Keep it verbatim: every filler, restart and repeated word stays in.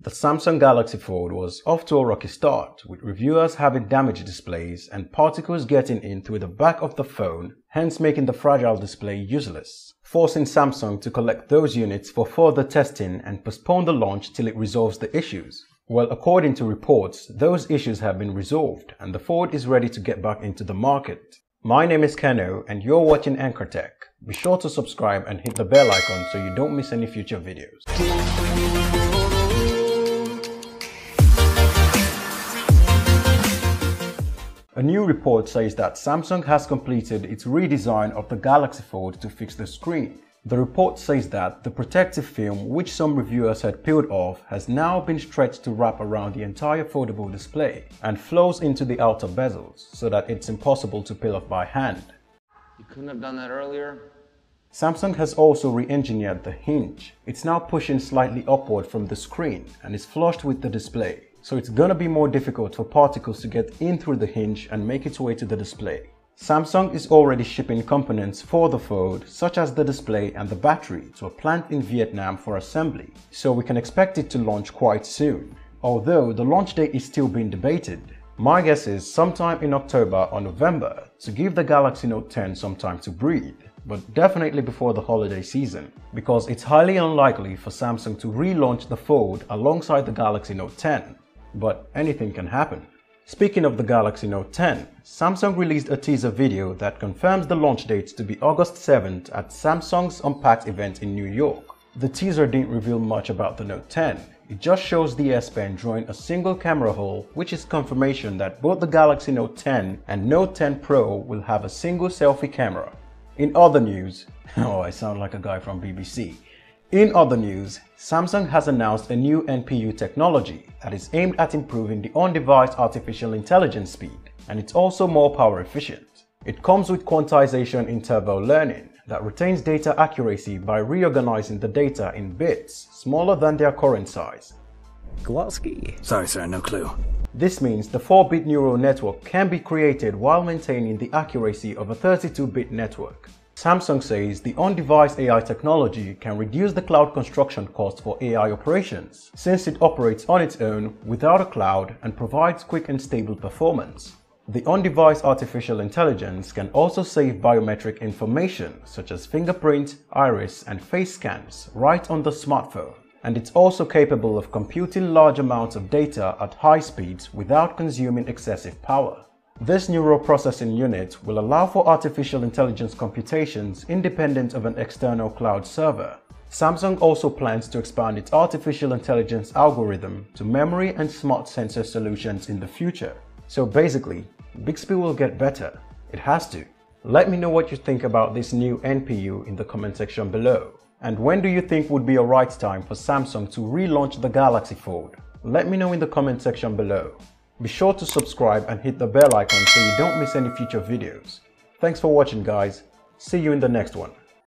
The Samsung Galaxy Fold was off to a rocky start, with reviewers having damaged displays and particles getting in through the back of the phone, hence making the fragile display useless, forcing Samsung to collect those units for further testing and postpone the launch till it resolves the issues. Well, according to reports, those issues have been resolved and the Fold is ready to get back into the market. My name is Keno and you're watching Enkoretech. Be sure to subscribe and hit the bell icon so you don't miss any future videos. A new report says that Samsung has completed its redesign of the Galaxy Fold to fix the screen. The report says that the protective film, which some reviewers had peeled off, has now been stretched to wrap around the entire foldable display and flows into the outer bezels so that it's impossible to peel off by hand. You couldn't have done that earlier. Samsung has also re-engineered the hinge. It's now pushing slightly upward from the screen and is flushed with the display. So it's gonna be more difficult for particles to get in through the hinge and make its way to the display. Samsung is already shipping components for the Fold, such as the display and the battery, to a plant in Vietnam for assembly, so we can expect it to launch quite soon, although the launch date is still being debated. My guess is sometime in October or November, to give the Galaxy Note ten some time to breathe, but definitely before the holiday season, because it's highly unlikely for Samsung to relaunch the Fold alongside the Galaxy Note ten. But anything can happen. Speaking of the Galaxy Note ten, Samsung released a teaser video that confirms the launch date to be August seventh at Samsung's Unpacked event in New York. The teaser didn't reveal much about the Note ten, it just shows the S Pen drawing a single camera hole, which is confirmation that both the Galaxy Note ten and Note ten Pro will have a single selfie camera. In other news, oh, I sound like a guy from B B C. In other news, Samsung has announced a new N P U technology that is aimed at improving the on-device artificial intelligence speed, and it's also more power efficient. It comes with quantization interval learning that retains data accuracy by reorganizing the data in bits smaller than their current size. Kowalski. Sorry sir, no clue. This means the four bit neural network can be created while maintaining the accuracy of a thirty-two bit network. Samsung says the on-device A I technology can reduce the cloud construction cost for A I operations, since it operates on its own without a cloud and provides quick and stable performance. The on-device artificial intelligence can also save biometric information such as fingerprint, iris and face scans right on the smartphone, and it's also capable of computing large amounts of data at high speeds without consuming excessive power. This neural processing unit will allow for artificial intelligence computations independent of an external cloud server. Samsung also plans to expand its artificial intelligence algorithm to memory and smart sensor solutions in the future. So basically, Bixby will get better. It has to. Let me know what you think about this new N P U in the comment section below. And when do you think would be a right time for Samsung to relaunch the Galaxy Fold? Let me know in the comment section below. Be sure to subscribe and hit the bell icon so you don't miss any future videos. Thanks for watching guys, see you in the next one.